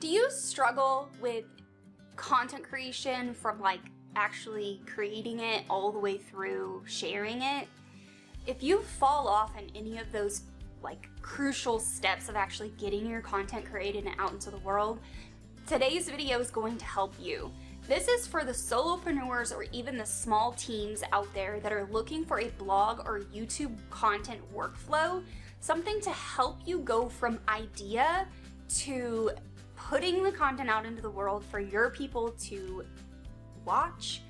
Do you struggle with content creation from like actually creating it all the way through sharing it? If you fall off in any of those like crucial steps of actually getting your content created and out into the world, today's video is going to help you. This is for the solopreneurs or even the small teams out there that are looking for a blog or YouTube content workflow, something to help you go from idea to putting the content out into the world for your people to watch,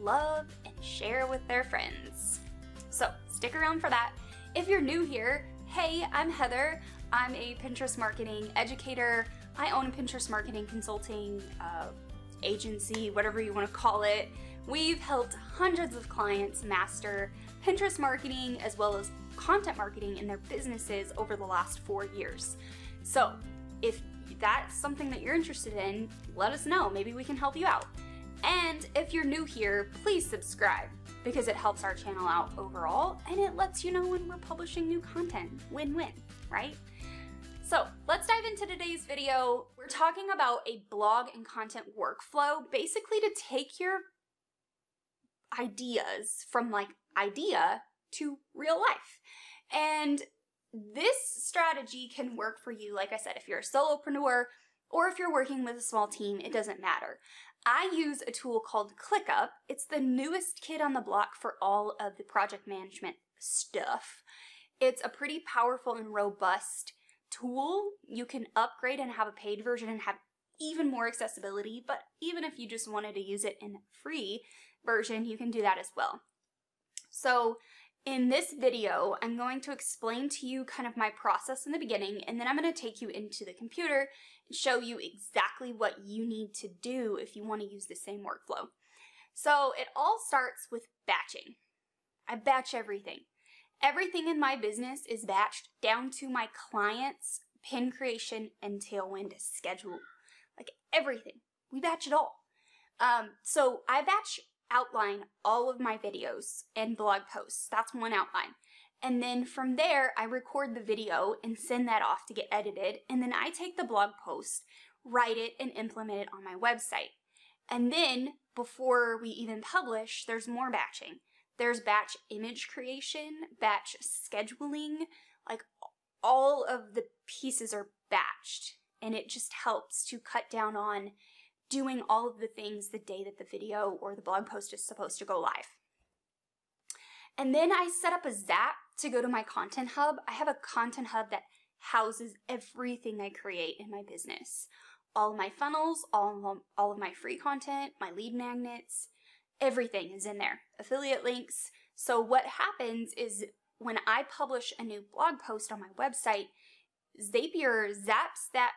love, and share with their friends. So stick around for that. If you're new here, hey, I'm Heather. I'm a Pinterest marketing educator. I own a Pinterest marketing consulting agency, whatever you want to call it. We've helped hundreds of clients master Pinterest marketing as well as content marketing in their businesses over the last 4 years. So if that's something that you're interested in, let us know. Maybe we can help you out. And if you're new here, please subscribe because it helps our channel out overall and it lets you know when we're publishing new content. Win-win, right? So let's dive into today's video. We're talking about a blog and content workflow, basically to take your ideas from like idea to real life. And this strategy can work for you, like I said, if you're a solopreneur or if you're working with a small team, it doesn't matter. I use a tool called ClickUp. It's the newest kid on the block for all of the project management stuff. It's a pretty powerful and robust tool. You can upgrade and have a paid version and have even more accessibility, but even if you just wanted to use it in free version, you can do that as well. So in this video, I'm going to explain to you kind of my process in the beginning, and then I'm going to take you into the computer and show you exactly what you need to do if you want to use the same workflow. So it all starts with batching. I batch everything. Everything in my business is batched down to my clients' pin creation and Tailwind schedule. Like everything. We batch it all. So I batch outline all of my videos and blog posts. That's one outline. And then from there, I record the video and send that off to get edited. And then I take the blog post, write it, and implement it on my website. And then before we even publish, there's more batching. There's batch image creation, batch scheduling, like all of the pieces are batched, and it just helps to cut down on doing all of the things the day that the video or the blog post is supposed to go live. And then I set up a Zap to go to my content hub. I have a content hub that houses everything I create in my business. All my funnels, all of my free content, my lead magnets, everything is in there. Affiliate links. So what happens is when I publish a new blog post on my website, Zapier zaps that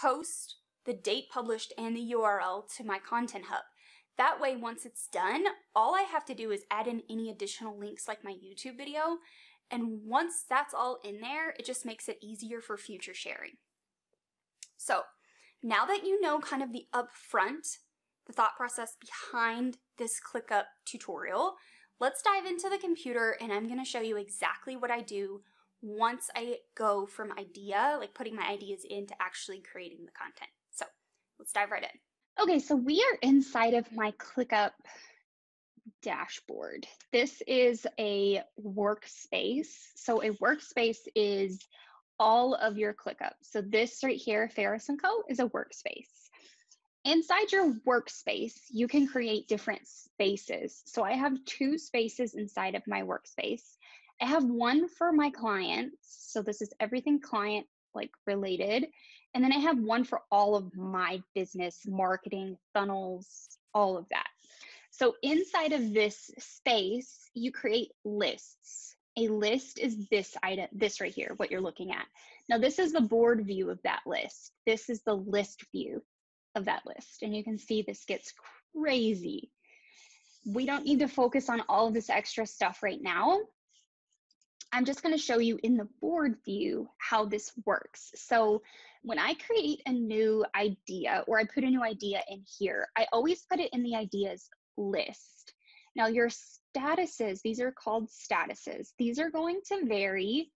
post, the date published, and the URL to my content hub. That way, once it's done, all I have to do is add in any additional links like my YouTube video. And once that's all in there, it just makes it easier for future sharing. So now that you know kind of the upfront, the thought process behind this ClickUp tutorial, let's dive into the computer and I'm going to show you exactly what I do once I go from idea, like putting my ideas into actually creating the content. So let's dive right in. Okay, so we are inside of my ClickUp dashboard. This is a workspace. So a workspace is all of your ClickUp. So this right here, Farris & Co., is a workspace. Inside your workspace, you can create different spaces. So I have two spaces inside of my workspace. I have one for my clients. So this is everything client like related. And then I have one for all of my business, marketing, funnels, all of that. So inside of this space, you create lists. A list is this item, this right here, what you're looking at. Now this is the board view of that list. This is the list view of that list, and you can see this gets crazy. We don't need to focus on all of this extra stuff right now. I'm just going to show you in the board view how this works. So when I create a new idea or I put a new idea in here, I always put it in the ideas list. Now your statuses, these are called statuses. These are going to vary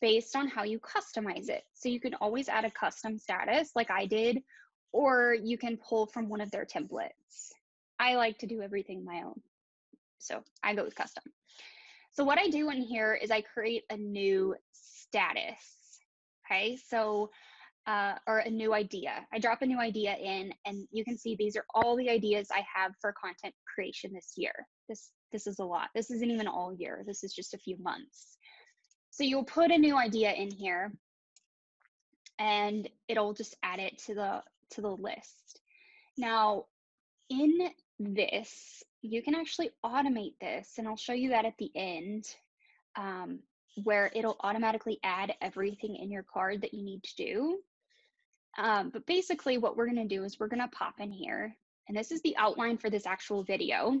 based on how you customize it. So you can always add a custom status like I did, or you can pull from one of their templates. I like to do everything my own, so I go with custom. So what I do in here is I create a new status, okay? So, or a new idea. I drop a new idea in, and you can see these are all the ideas I have for content creation this year. This is a lot. This isn't even all year. This is just a few months. So you'll put a new idea in here, and it'll just add it to the list. Now, in this, you can actually automate this, and I'll show you that at the end, where it'll automatically add everything in your card that you need to do. But basically what we're gonna do is we're gonna pop in here, and this is the outline for this actual video.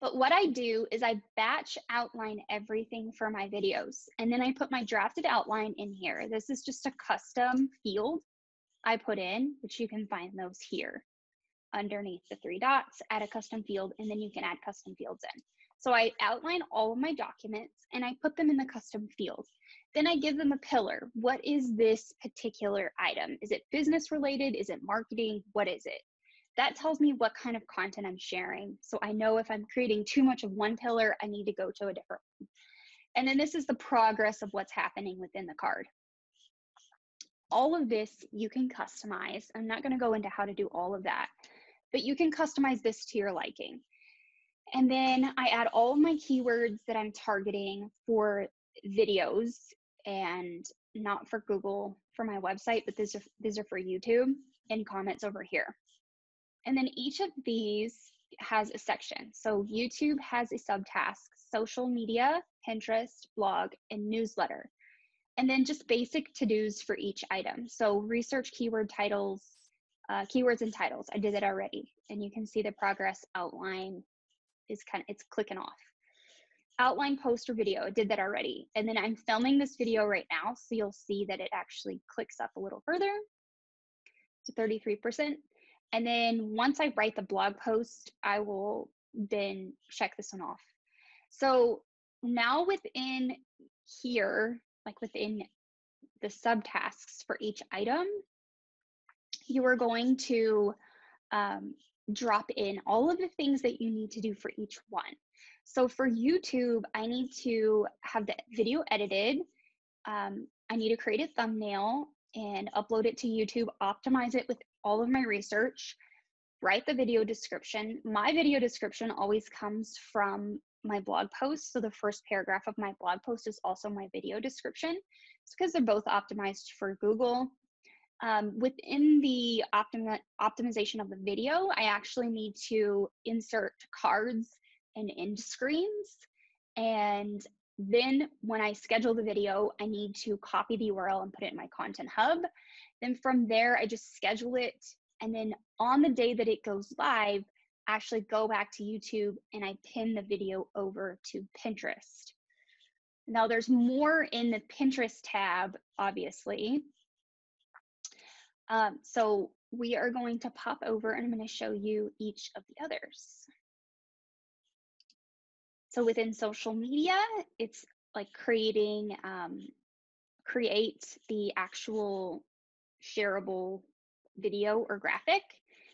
But what I do is I batch outline everything for my videos, and then I put my drafted outline in here. This is just a custom field I put in, which you can find those here underneath the three dots, add a custom field, and then you can add custom fields in. So I outline all of my documents and I put them in the custom field. Then I give them a pillar. What is this particular item? Is it business related? Is it marketing? What is it? That tells me what kind of content I'm sharing. So I know if I'm creating too much of one pillar, I need to go to a different one. And then this is the progress of what's happening within the card. All of this you can customize. I'm not going to go into how to do all of that, but you can customize this to your liking. And then I add all of my keywords that I'm targeting for videos and not for Google for my website, but these are for YouTube and comments over here. And then each of these has a section. So YouTube has a subtask, social media, Pinterest, blog, and newsletter. And then just basic to-dos for each item. So research keyword titles, keywords and titles. I did it already. And you can see the progress outline is it's clicking off. Outline post or video, I did that already. And then I'm filming this video right now, so you'll see that it actually clicks up a little further to 33%. And then once I write the blog post, I will then check this one off. So now within here, like within the subtasks for each item, you are going to drop in all of the things that you need to do for each one. So for YouTube, I need to have the video edited. I need to create a thumbnail and upload it to YouTube, optimize it with all of my research, write the video description. My video description always comes from my blog post. So the first paragraph of my blog post is also my video description. It's because they're both optimized for Google. Within the optimization of the video, I actually need to insert cards and end screens. And then when I schedule the video, I need to copy the URL and put it in my content hub. Then from there, I just schedule it. And then on the day that it goes live, I actually go back to YouTube and I pin the video over to Pinterest. Now there's more in the Pinterest tab, obviously. So we are going to pop over and I'm going to show you each of the others. So within social media, it's like creating, create the actual shareable video or graphic.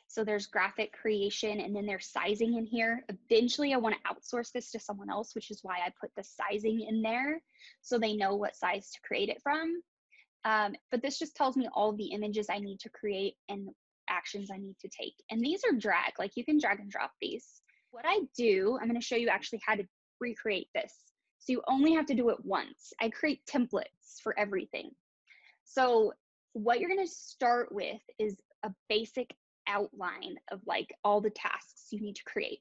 So there's graphic creation and then there's sizing in here. Eventually I want to outsource this to someone else, which is why I put the sizing in there so they know what size to create it from. But this just tells me all the images I need to create and actions I need to take. And these are drag, like you can drag and drop these. What I do, I'm going to show you actually how to recreate this. So you only have to do it once. I create templates for everything. So what you're going to start with is a basic outline of like all the tasks you need to create.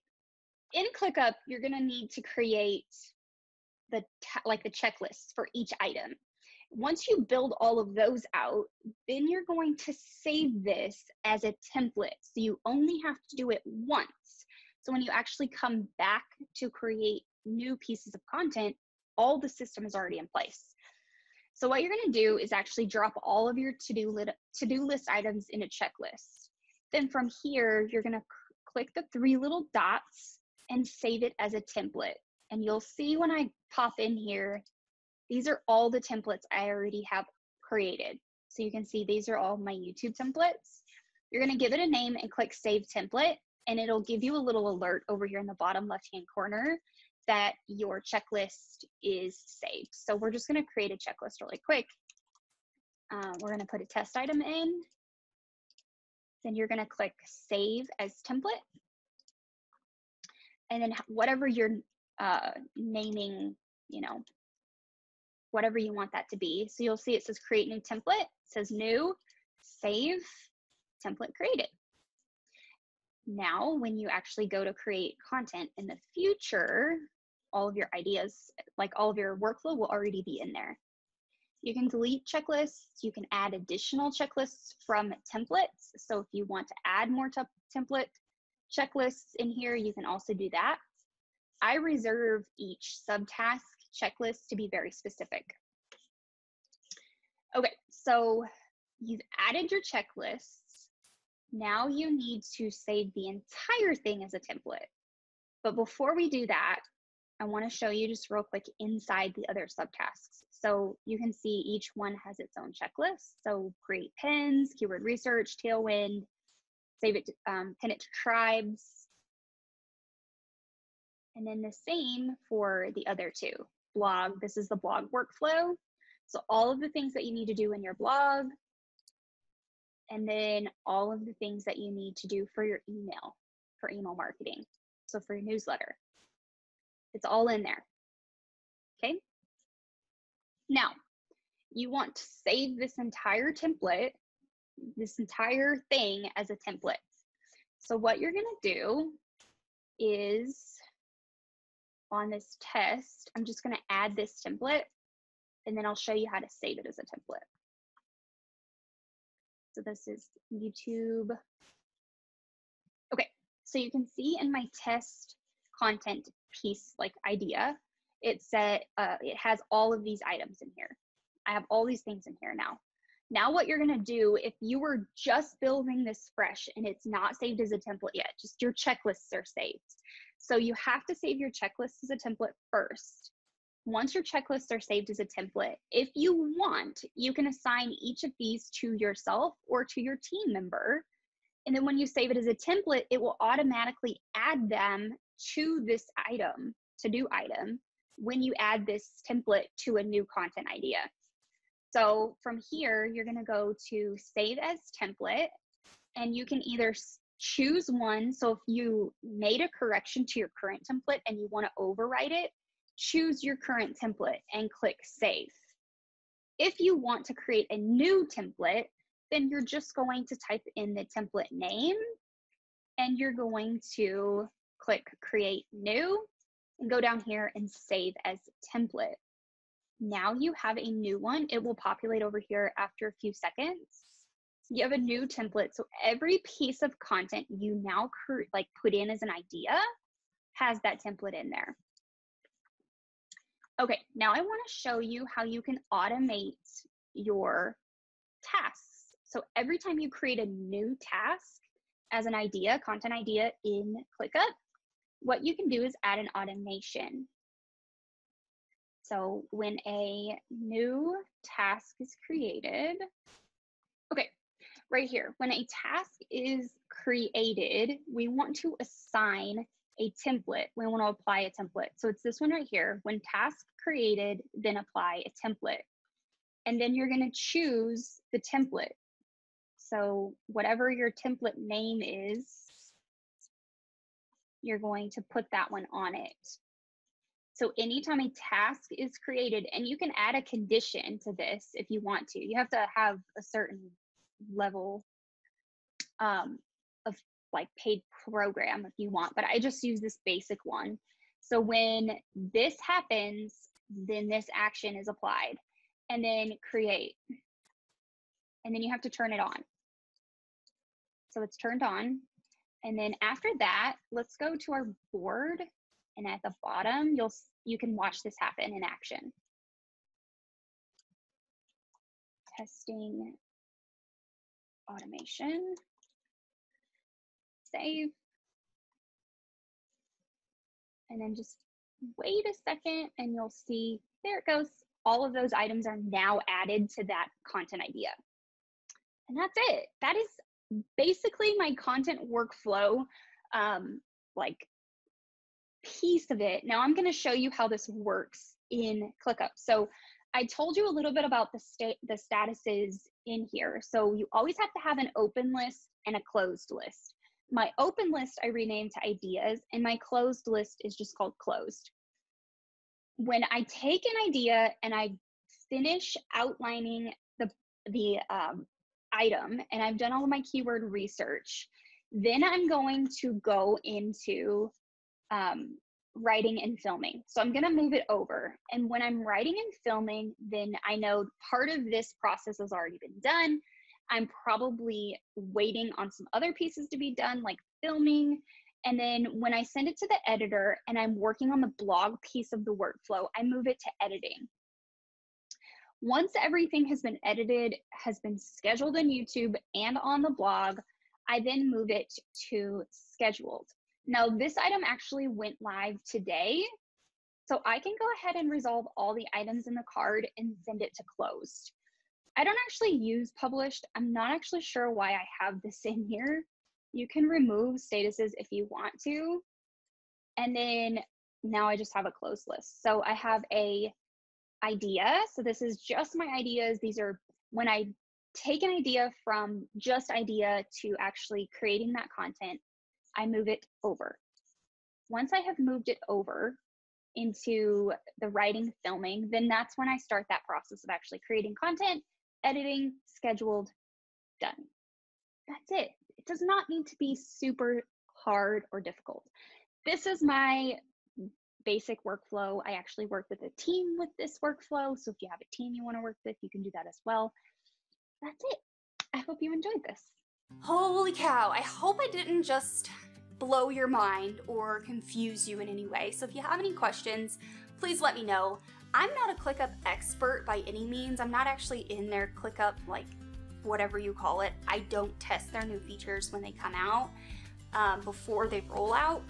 In ClickUp, you're going to need to create the checklists for each item. Once you build all of those out, then you're going to save this as a template. So you only have to do it once. So when you actually come back to create new pieces of content, all the system is already in place. So what you're going to do is actually drop all of your to-do list items in a checklist. Then from here, you're going to click the three little dots and save it as a template. And you'll see when I pop in here, These are all the templates I already have created. So you can see these are all my YouTube templates. You're going to give it a name and click Save Template, and it'll give you a little alert over here in the bottom left-hand corner that your checklist is saved. So we're just going to create a checklist really quick. We're going to put a test item in. Then you're going to click Save as Template. And then whatever you're naming, you know, whatever you want that to be. So you'll see it says Create New Template. It says New, Save, Template Created. Now, when you actually go to create content in the future, all of your ideas, like all of your workflow, will already be in there. You can delete checklists. You can add additional checklists from templates. So if you want to add more template checklists in here, you can also do that. I reserve each subtask checklist to be very specific. Okay, so you've added your checklists. Now you need to save the entire thing as a template. But before we do that, I want to show you just real quick inside the other subtasks. So you can see each one has its own checklist. So create pins, keyword research, Tailwind, save it, pin it to tribes. And then the same for the other two. Blog, this is the blog workflow. So all of the things that you need to do in your blog, and then all of the things that you need to do for your email, for email marketing. So for your newsletter, it's all in there, okay? Now, you want to save this entire template, this entire thing as a template. So what you're gonna do is, on this test, I'm just gonna add this template, and then I'll show you how to save it as a template. So this is YouTube. Okay, so you can see in my test content piece, like idea, it said it has all of these items in here. I have all these things in here now. Now what you're gonna do, if you were just building this fresh and it's not saved as a template yet, just your checklists are saved. So you have to save your checklists as a template first. Once your checklists are saved as a template, if you want, you can assign each of these to yourself or to your team member. And then when you save it as a template, it will automatically add them to this item, to-do item, when you add this template to a new content idea. So from here, you're gonna go to Save as Template, and you can either choose one. So if you made a correction to your current template and you wanna overwrite it, choose your current template and click Save. If you want to create a new template, then you're just going to type in the template name, and you're going to click Create New, and go down here and Save as Template. Now you have a new one. It will populate over here after a few seconds. You have a new template. So every piece of content you now put in as an idea has that template in there. Okay, now I want to show you how you can automate your tasks. So every time you create a new task as an idea, content idea in ClickUp, what you can do is add an automation. So when a new task is created, okay, right here, when a task is created, we want to assign a template. We want to apply a template. So it's this one right here, when task created, then apply a template. And then you're going to choose the template. So whatever your template name is, you're going to put that one on it. So anytime a task is created, and you can add a condition to this if you want to, you have to have a certain level of like paid program if you want, but I just use this basic one. So when this happens, then this action is applied, and then create, and then you have to turn it on. So it's turned on. And then after that, let's go to our board, and at the bottom, you can watch this happen in action. Testing automation, save, and then just wait a second, and you'll see, there it goes, all of those items are now added to that content idea. And that's it. That is basically my content workflow, like piece of it. Now I'm going to show you how this works in ClickUp. So I told you a little bit about the statuses in here. So you always have to have an open list and a closed list. My open list I renamed to ideas, and my closed list is just called closed. When I take an idea and I finish outlining the item, and I've done all of my keyword research, then I'm going to go into writing and filming. So I'm going to move it over. And when I'm writing and filming, then I know part of this process has already been done. I'm probably waiting on some other pieces to be done, like filming. And then when I send it to the editor and I'm working on the blog piece of the workflow, I move it to editing. Once everything has been edited, has been scheduled in YouTube and on the blog, I then move it to scheduled. Now this item actually went live today, so I can go ahead and resolve all the items in the card and send it to closed. I don't actually use published. I'm not actually sure why I have this in here. You can remove statuses if you want to. And then now I just have a closed list. So I have a idea. So this is just my ideas. These are when I take an idea from just idea to actually creating that content, I move it over. Once I have moved it over into the writing, filming, then that's when I start that process of actually creating content, editing, scheduled, done. That's it. It does not need to be super hard or difficult. This is my basic workflow. I actually work with a team with this workflow. So if you have a team you want to work with, you can do that as well. That's it. I hope you enjoyed this. Holy cow, I hope I didn't just blow your mind or confuse you in any way. So if you have any questions, please let me know. I'm not a ClickUp expert by any means. I'm not actually in their ClickUp, like whatever you call it. I don't test their new features when they come out before they roll out.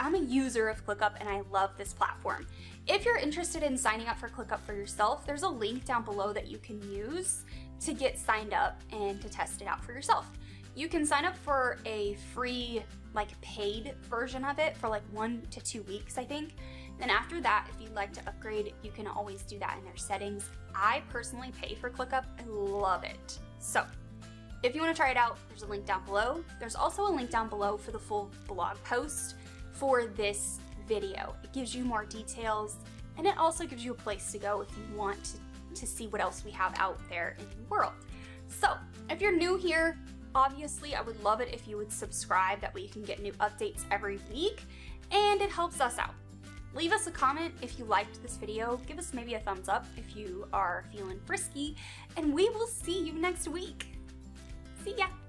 I'm a user of ClickUp and I love this platform. If you're interested in signing up for ClickUp for yourself, there's a link down below that you can use to get signed up and to test it out for yourself. You can sign up for a free, like paid version of it for like 1 to 2 weeks, I think. Then after that, if you'd like to upgrade, you can always do that in their settings. I personally pay for ClickUp. I love it. So if you want to try it out, there's a link down below. There's also a link down below for the full blog post for this video. It gives you more details and it also gives you a place to go if you want to see what else we have out there in the world. So if you're new here, obviously I would love it if you would subscribe. That way you can get new updates every week and it helps us out. Leave us a comment if you liked this video. Give us maybe a thumbs up if you are feeling frisky, and we will see you next week. See ya.